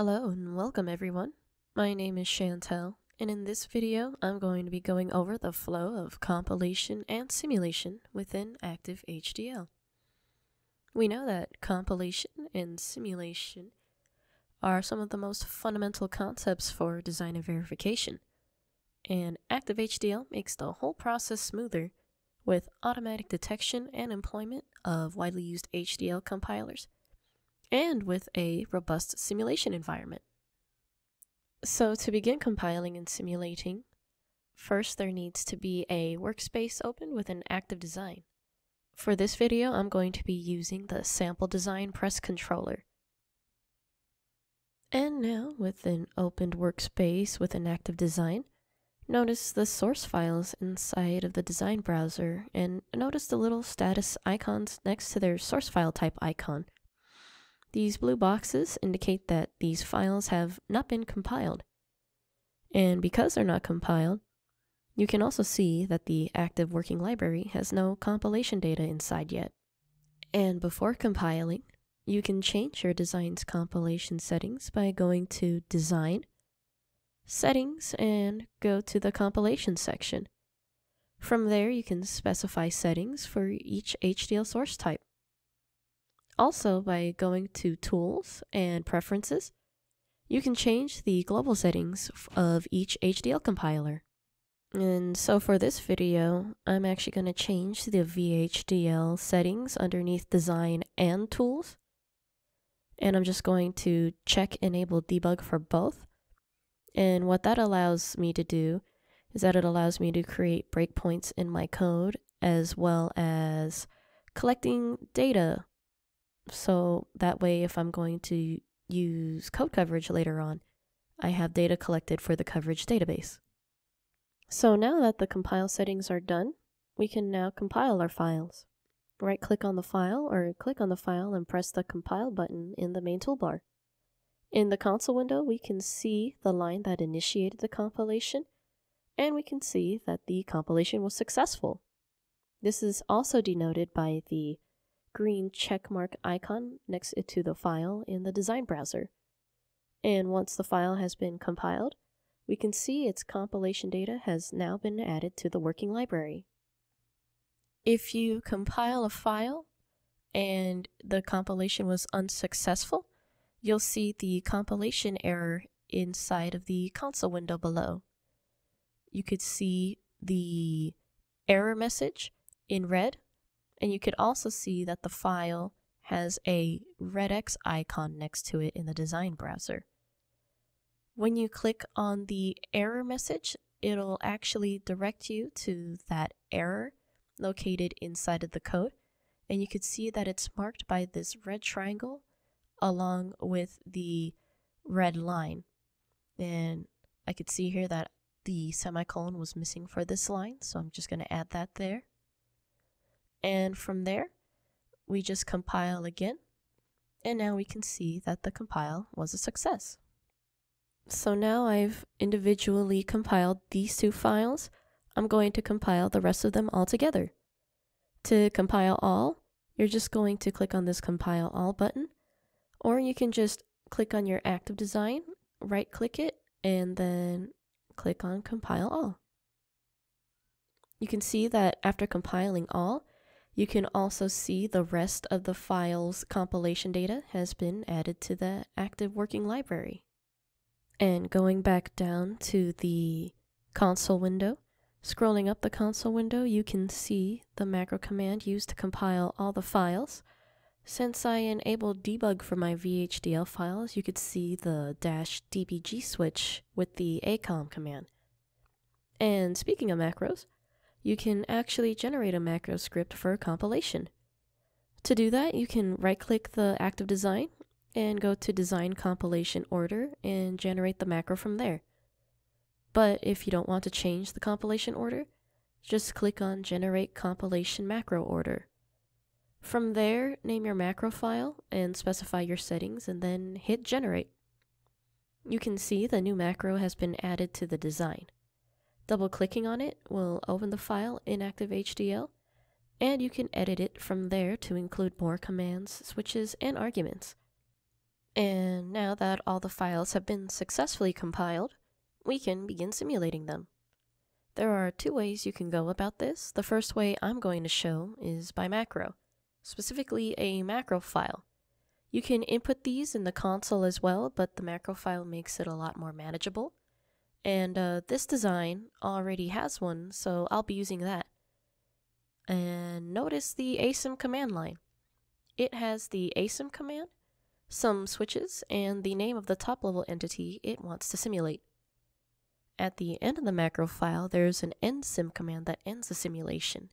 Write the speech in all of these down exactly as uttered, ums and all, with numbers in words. Hello and welcome everyone. My name is Chantel, and in this video I'm going to be going over the flow of compilation and simulation within Active H D L. We know that compilation and simulation are some of the most fundamental concepts for design and verification, and Active H D L makes the whole process smoother with automatic detection and employment of widely used H D L compilers, and with a robust simulation environment. So to begin compiling and simulating, first there needs to be a workspace open with an active design. For this video, I'm going to be using the sample design press controller. And now with an opened workspace with an active design, notice the source files inside of the design browser and notice the little status icons next to their source file type icon. These blue boxes indicate that these files have not been compiled. And because they're not compiled, you can also see that the active working library has no compilation data inside yet. And before compiling, you can change your design's compilation settings by going to Design, Settings, and go to the Compilation section. From there, you can specify settings for each H D L source type. Also, by going to Tools and Preferences, you can change the global settings of each H D L compiler. And so for this video, I'm actually going to change the V H D L settings underneath Design and Tools. And I'm just going to check Enable Debug for both. And what that allows me to do is that it allows me to create breakpoints in my code, as well as collecting data. So that way, if I'm going to use code coverage later on, I have data collected for the coverage database. So now that the compile settings are done, we can now compile our files. Right click on the file or click on the file and press the compile button in the main toolbar. In the console window, we can see the line that initiated the compilation, and we can see that the compilation was successful. This is also denoted by the green checkmark icon next to the file in the design browser. And once the file has been compiled, we can see its compilation data has now been added to the working library. If you compile a file and the compilation was unsuccessful, you'll see the compilation error inside of the console window below. You could see the error message in red, and you could also see that the file has a red X icon next to it in the design browser. When you click on the error message, it'll actually direct you to that error located inside of the code. And you could see that it's marked by this red triangle along with the red line. And I could see here that the semicolon was missing for this line, so I'm just going to add that there. And from there, we just compile again, and now we can see that the compile was a success. So now I've individually compiled these two files. I'm going to compile the rest of them all together. To compile all, you're just going to click on this compile all button, or you can just click on your active design, right click it, and then click on compile all. You can see that after compiling all, you can also see the rest of the file's compilation data has been added to the active working library. And going back down to the console window, scrolling up the console window, you can see the macro command used to compile all the files. Since I enabled debug for my V H D L files, you could see the dash D B G switch with the acom command. And speaking of macros, you can actually generate a macro script for compilation. To do that, you can right-click the active design and go to Design Compilation Order and generate the macro from there. But if you don't want to change the compilation order, just click on Generate Compilation Macro Order. From there, name your macro file and specify your settings and then hit Generate. You can see the new macro has been added to the design. Double-clicking on it will open the file in Active H D L, and you can edit it from there to include more commands, switches, and arguments. And now that all the files have been successfully compiled, we can begin simulating them. There are two ways you can go about this. The first way I'm going to show is by macro, specifically a macro file. You can input these in the console as well, but the macro file makes it a lot more manageable. And uh, this design already has one, so I'll be using that. And notice the A S I M command line. It has the A S I M command, some switches, and the name of the top-level entity it wants to simulate. At the end of the macro file, there's an endsim command that ends the simulation.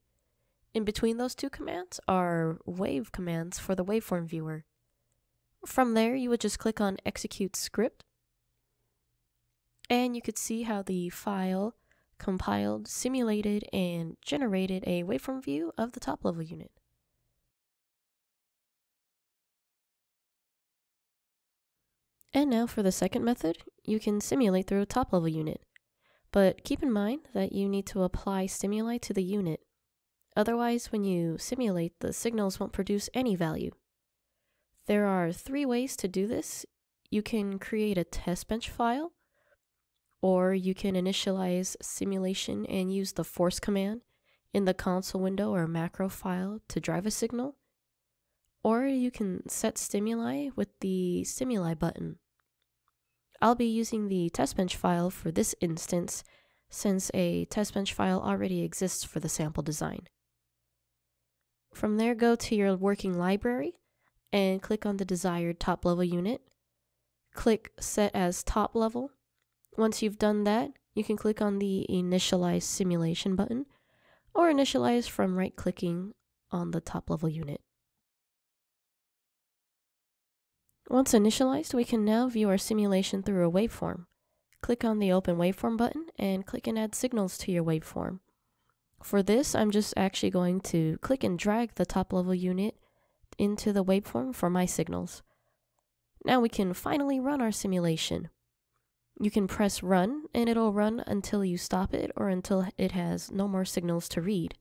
In between those two commands are wave commands for the waveform viewer. From there, you would just click on Execute Script, and you could see how the file compiled, simulated, and generated a waveform view of the top-level unit. And now for the second method, you can simulate through a top-level unit. But keep in mind that you need to apply stimuli to the unit. Otherwise, when you simulate, the signals won't produce any value. There are three ways to do this. You can create a test bench file, or you can initialize simulation and use the force command in the console window or macro file to drive a signal, or you can set stimuli with the stimuli button. I'll be using the test bench file for this instance, since a test bench file already exists for the sample design. From there, go to your working library and click on the desired top level unit. Click Set as Top Level. Once you've done that, you can click on the Initialize Simulation button, or initialize from right-clicking on the top-level unit. Once initialized, we can now view our simulation through a waveform. Click on the Open Waveform button and click and add signals to your waveform. For this, I'm just actually going to click and drag the top-level unit into the waveform for my signals. Now we can finally run our simulation. You can press run, and it'll run until you stop it or until it has no more signals to read.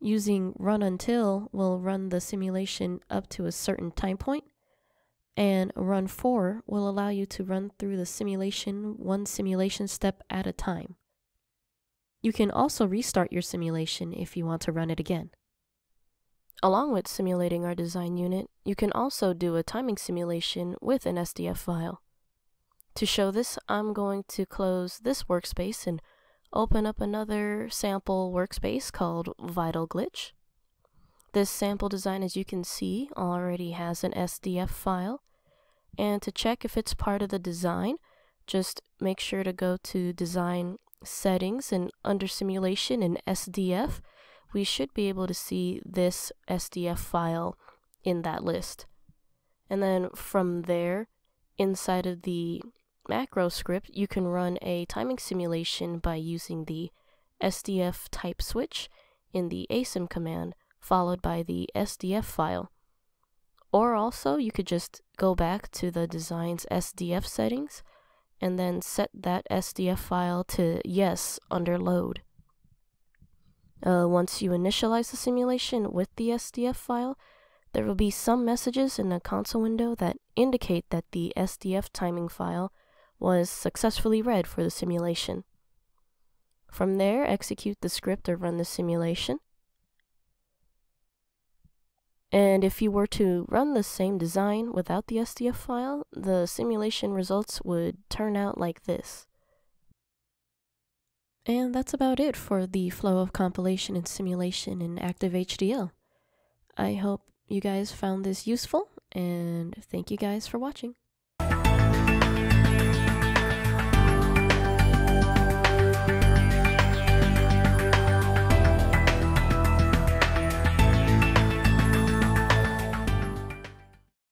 Using run until will run the simulation up to a certain time point, and run for will allow you to run through the simulation one simulation step at a time. You can also restart your simulation if you want to run it again. Along with simulating our design unit, you can also do a timing simulation with an S D F file. To show this, I'm going to close this workspace and open up another sample workspace called Vital Glitch. This sample design, as you can see, already has an S D F file. And to check if it's part of the design, just make sure to go to Design Settings, and under Simulation and S D F, we should be able to see this S D F file in that list. And then from there, inside of the macro script, you can run a timing simulation by using the S D F type switch in the A S I M command, followed by the S D F file. Or also, you could just go back to the design's S D F settings and then set that S D F file to yes under load. Uh, once you initialize the simulation with the S D F file, there will be some messages in the console window that indicate that the S D F timing file was successfully read for the simulation. From there, execute the script or run the simulation. And if you were to run the same design without the S D F file, the simulation results would turn out like this. And that's about it for the flow of compilation and simulation in Active H D L. I hope you guys found this useful, and thank you guys for watching.